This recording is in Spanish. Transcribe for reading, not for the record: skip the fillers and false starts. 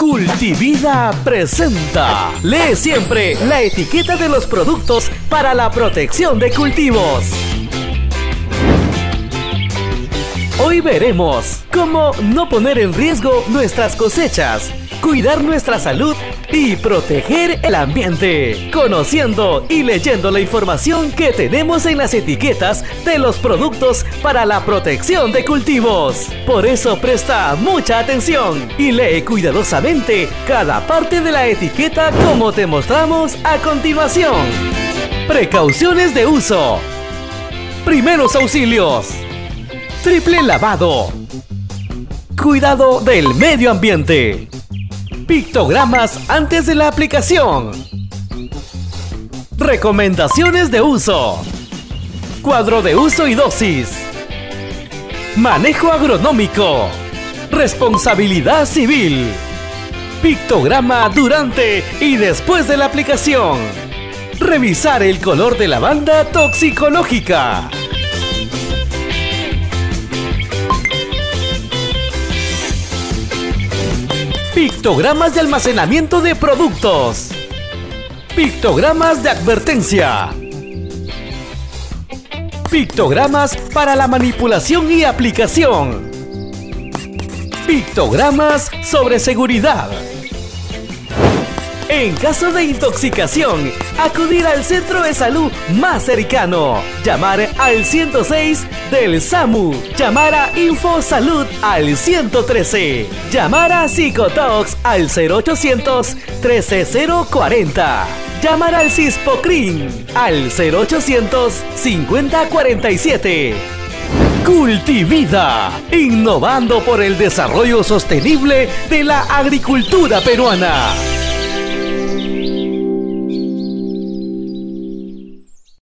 Cultivida presenta. Lee siempre la etiqueta de los productos para la protección de cultivos. Hoy veremos cómo no poner en riesgo nuestras cosechas, cuidar nuestra salud y proteger el ambiente, conociendo y leyendo la información que tenemos en las etiquetas de los productos para la protección de cultivos. Por eso presta mucha atención y lee cuidadosamente cada parte de la etiqueta como te mostramos a continuación. Precauciones de uso. Primeros auxilios. Triple lavado. Cuidado del medio ambiente. Pictogramas antes de la aplicación. Recomendaciones de uso. Cuadro de uso y dosis. Manejo agronómico. Responsabilidad civil. Pictograma durante y después de la aplicación. Revisar el color de la banda toxicológica. Pictogramas de almacenamiento de productos. Pictogramas de advertencia. Pictogramas para la manipulación y aplicación. Pictogramas sobre seguridad. En caso de intoxicación, acudir al centro de salud más cercano. Llamar al 106 del SAMU. Llamar a InfoSalud al 113. Llamar a Psicotox al 0800 13040. Llamar al Cispocrín al 0800 5047. Cultivida, innovando por el desarrollo sostenible de la agricultura peruana.